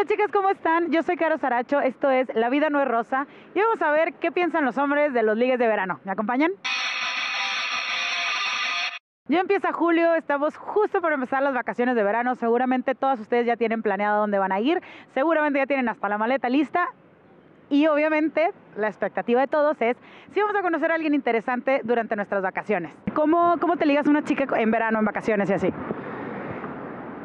Hola chicas, ¿cómo están? Yo soy Caro Saracho, esto es La Vida No es Rosa y vamos a ver qué piensan los hombres de los ligues de verano. ¿Me acompañan? Ya empieza julio, estamos justo por empezar las vacaciones de verano. Seguramente todas ustedes ya tienen planeado dónde van a ir, seguramente ya tienen hasta la maleta lista. Y obviamente la expectativa de todos es si vamos a conocer a alguien interesante durante nuestras vacaciones. ¿Cómo te ligas a una chica en verano, en vacaciones y así?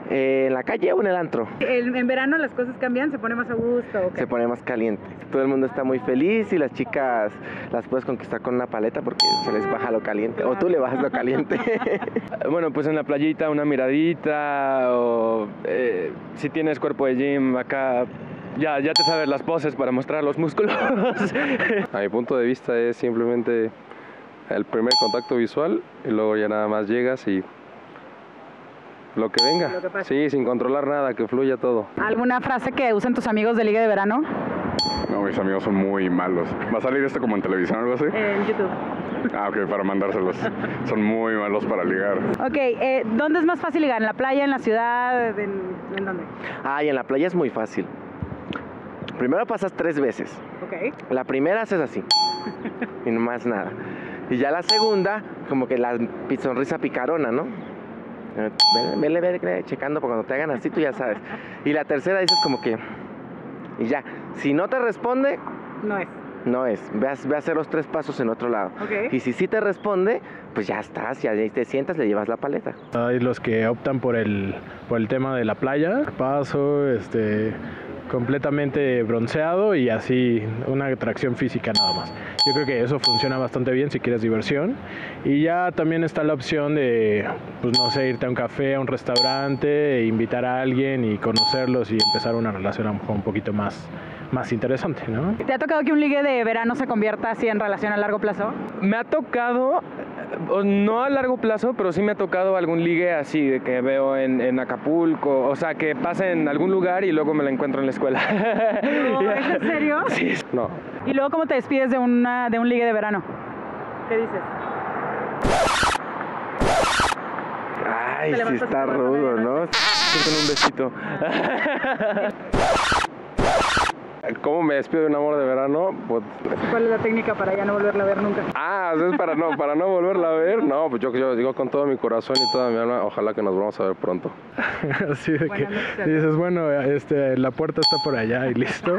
¿En la calle o en el antro? En verano las cosas cambian, se pone más a gusto. Okay. Se pone más caliente. Todo el mundo está muy feliz y las chicas las puedes conquistar con una paleta porque se les baja lo caliente. Claro. O tú le bajas lo caliente. Bueno, pues en la playita una miradita o si tienes cuerpo de gym acá... Ya te sabes las poses para mostrar los músculos. A mi punto de vista es simplemente el primer contacto visual y luego ya nada más llegas y lo que venga. Lo que sí, sin controlar nada, que fluya todo. ¿Alguna frase que usen tus amigos de liga de verano? No, mis amigos son muy malos. ¿Va a salir esto como en televisión o algo así? En YouTube. Ah, ok, para mandárselos. Son muy malos para ligar. Ok, ¿dónde es más fácil ligar? ¿En la playa, en la ciudad? ¿En dónde? Ah, y en la playa es muy fácil. Primero pasas 3 veces. Okay. La primera haces así. Y no más nada. Y ya la segunda, como que la sonrisa picarona, ¿no? Vele checando, porque cuando te hagan así, tú ya sabes. Y la tercera dices como que... Y ya. Si no te responde... No es. No es. Ve a hacer los 3 pasos en otro lado. Okay. Y si sí te responde, pues ya estás. Ya te sientas, le llevas la paleta. Hay los que optan por el tema de la playa. Paso, completamente bronceado y así una atracción física nada más. Yo creo que eso funciona bastante bien si quieres diversión. Y ya también está la opción de, pues no sé, irte a un café, a un restaurante, e invitar a alguien y conocerlos y empezar una relación a lo mejor un poquito más interesante, ¿no? ¿Te ha tocado que un ligue de verano se convierta así en relación a largo plazo? Me ha tocado, no a largo plazo, pero sí me ha tocado algún ligue así de que veo en Acapulco, o sea, que pasa en algún lugar y luego me la encuentro en la escuela. No, ¿es en serio? Sí. No. ¿Y luego cómo te despides de un ligue de verano? ¿Qué dices? Ay, sí está rudo, ¿no? Con un besito. ¿Cómo me despido de un amor de verano? Pues... ¿Cuál es la técnica para ya no volverla a ver nunca? Ah, ¿es para no volverla a ver? No, pues yo digo con todo mi corazón y toda mi alma, ojalá que nos volvamos a ver pronto. Así de que dices, bueno, la puerta está por allá y listo.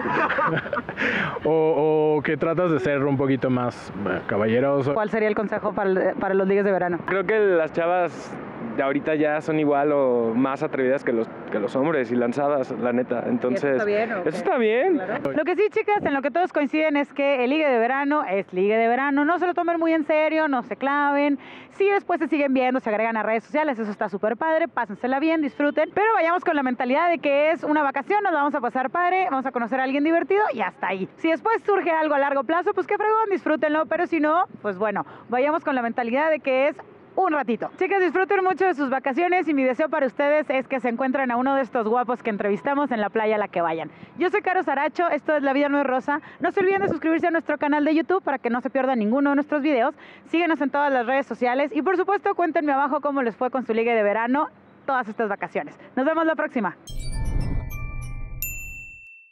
o que tratas de ser un poquito más caballeroso. ¿Cuál sería el consejo para los ligues de verano? Creo que las chavas... de ahorita ya son igual o más atrevidas que los hombres y lanzadas, la neta. Entonces, ¿eso está bien? Okay. Eso está bien. Claro. Lo que sí, chicas, en lo que todos coinciden es que el ligue de verano es ligue de verano. No se lo tomen muy en serio, no se claven. Sí, después se siguen viendo, se agregan a redes sociales, eso está súper padre, pásensela bien, disfruten. Pero vayamos con la mentalidad de que es una vacación, nos la vamos a pasar padre, vamos a conocer a alguien divertido y hasta ahí. Si después surge algo a largo plazo, pues qué fregón, disfrútenlo. Pero si no, pues bueno, vayamos con la mentalidad de que es... un ratito. Chicas, disfruten mucho de sus vacaciones y mi deseo para ustedes es que se encuentren a uno de estos guapos que entrevistamos en la playa a la que vayan. Yo soy Caro Saracho, esto es La Vida No es Rosa. No se olviden de suscribirse a nuestro canal de YouTube para que no se pierdan ninguno de nuestros videos. Síguenos en todas las redes sociales y por supuesto cuéntenme abajo cómo les fue con su ligue de verano todas estas vacaciones. Nos vemos la próxima.